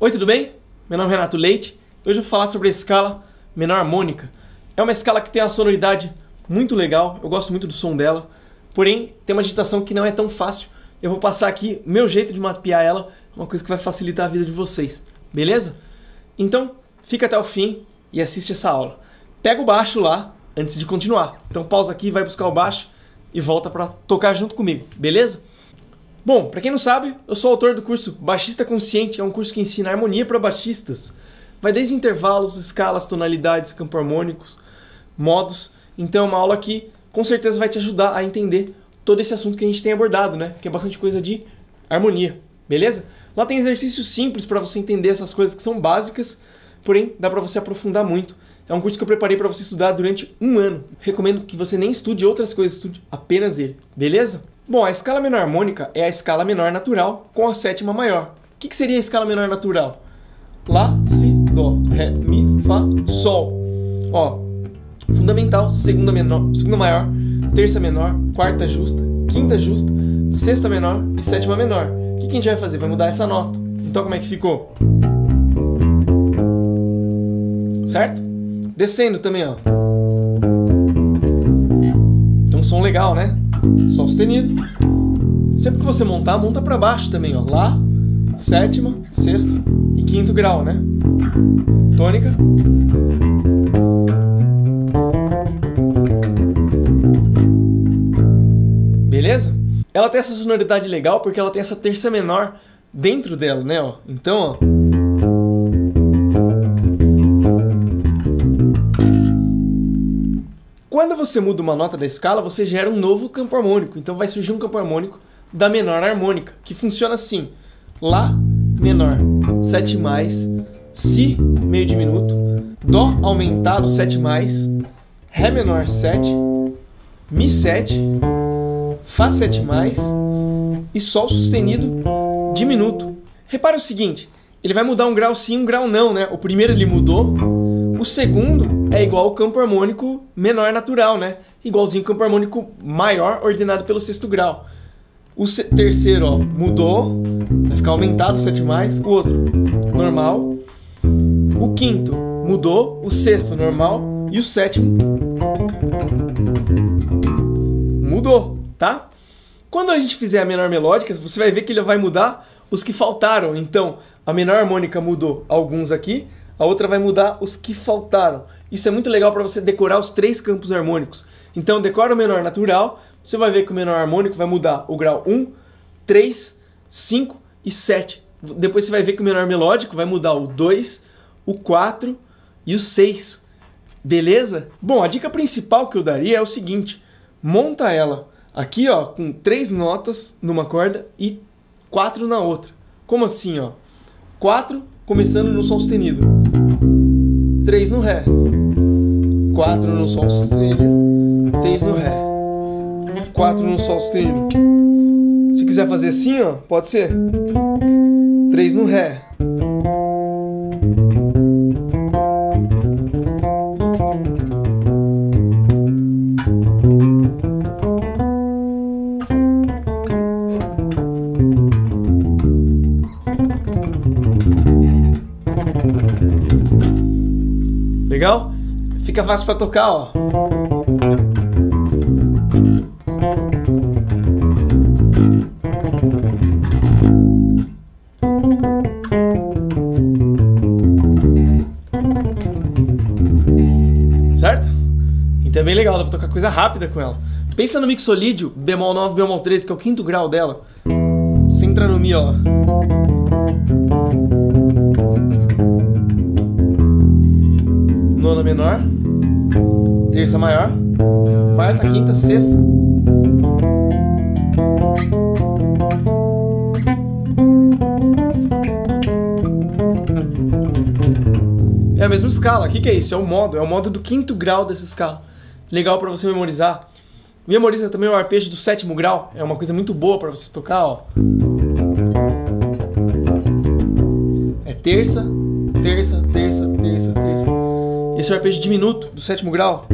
Oi, tudo bem? Meu nome é Renato Leite. Hoje eu vou falar sobre a escala menor harmônica. É uma escala que tem uma sonoridade muito legal, eu gosto muito do som dela, porém tem uma digitação que não é tão fácil. Eu vou passar aqui o meu jeito de mapear ela, uma coisa que vai facilitar a vida de vocês, beleza? Então fica até o fim e assiste essa aula. Pega o baixo lá antes de continuar, então pausa aqui, vai buscar o baixo e volta para tocar junto comigo, beleza? Bom, para quem não sabe, eu sou autor do curso Baixista Consciente, é um curso que ensina harmonia para baixistas. Vai desde intervalos, escalas, tonalidades, campo harmônicos, modos. Então é uma aula que com certeza vai te ajudar a entender todo esse assunto que a gente tem abordado, né? Que é bastante coisa de harmonia, beleza? Lá tem exercícios simples para você entender essas coisas que são básicas, porém dá para você aprofundar muito. É um curso que eu preparei para você estudar durante um ano. Recomendo que você nem estude outras coisas, estude apenas ele, beleza? Bom, a escala menor harmônica é a escala menor natural com a sétima maior. O que seria a escala menor natural? Lá, si, dó, ré, mi, fá, sol. Ó, fundamental, segunda maior, terça menor, quarta justa, quinta justa, sexta menor e sétima menor. O que a gente vai fazer? Vai mudar essa nota. Então como é que ficou? Certo? Descendo também, ó. Então som legal, né? Sol sustenido. Sempre que você montar, monta pra baixo também, ó. Lá, sétima, sexta e quinto grau, né? Tônica. Beleza? Ela tem essa sonoridade legal porque ela tem essa terça menor dentro dela, né? Ó. Então, ó. Quando você muda uma nota da escala, você gera um novo campo harmônico. Então vai surgir um campo harmônico da menor harmônica, que funciona assim. Lá menor 7 mais, si meio diminuto, dó aumentado 7 mais, ré menor 7, mi 7, fá 7 mais e sol sustenido diminuto. Repara o seguinte, ele vai mudar um grau sim e um grau não, né? O primeiro ele mudou, o segundo é igual ao campo harmônico menor natural, né? Igualzinho ao campo harmônico maior ordenado pelo sexto grau. O terceiro, ó, mudou, vai ficar aumentado 7 mais, o outro normal, o quinto mudou, o sexto normal e o sétimo mudou, tá? Quando a gente fizer a menor melódica, você vai ver que ele vai mudar os que faltaram. Então, a menor harmônica mudou alguns aqui, a outra vai mudar os que faltaram. Isso é muito legal para você decorar os três campos harmônicos. Então, decora o menor natural, você vai ver que o menor harmônico vai mudar o grau 1, 3, 5 e 7. Depois você vai ver que o menor melódico vai mudar o 2, o 4 e o 6. Beleza? Bom, a dica principal que eu daria é o seguinte. Monta ela aqui, ó, com 3 notas numa corda e 4 na outra. Como assim, ó? 4 começando no sol sustenido. 3 no ré. 4 no sol sustenido. 3 no ré. 4 no sol sustenido. Se quiser fazer assim, ó, pode ser 3 no ré. Legal? Fica fácil para tocar, ó. Certo? Então é bem legal, dá pra tocar coisa rápida com ela. Pensa no mixolídio bemol 9, bemol 13, que é o quinto grau dela. Você entra no mi, ó. Nona menor, terça maior, quarta, quinta, sexta. É a mesma escala. O que é isso? É o modo do quinto grau dessa escala. legal para você memorizar. Memoriza também o arpejo do 7º grau, é uma coisa muito boa para você tocar, ó. É terça, terça, terça, terça, terça. Esse é o arpejo diminuto do 7º grau.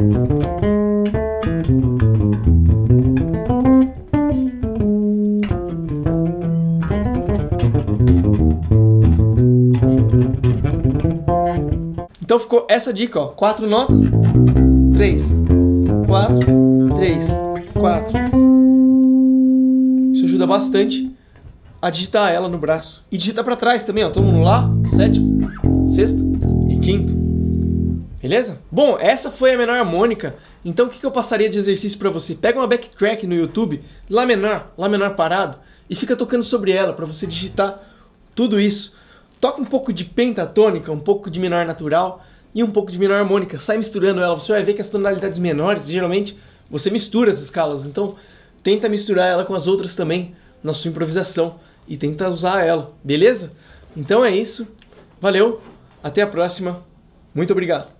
Então ficou essa dica, ó, 4 notas, 3, 4, 3, 4. Isso ajuda bastante a digitar ela no braço. E digita para trás também, ó, todo mundo lá, 7º, 6º e 5º. Beleza? Bom, essa foi a menor harmônica. Então o que eu passaria de exercício para você? Pega uma backtrack no YouTube, Lá menor parado, e fica tocando sobre ela para você digitar tudo isso. Toca um pouco de pentatônica, um pouco de menor natural e um pouco de menor harmônica. Sai misturando ela, você vai ver que as tonalidades menores, geralmente, você mistura as escalas. Então, tenta misturar ela com as outras também na sua improvisação e tenta usar ela, beleza? Então é isso. Valeu, até a próxima. Muito obrigado.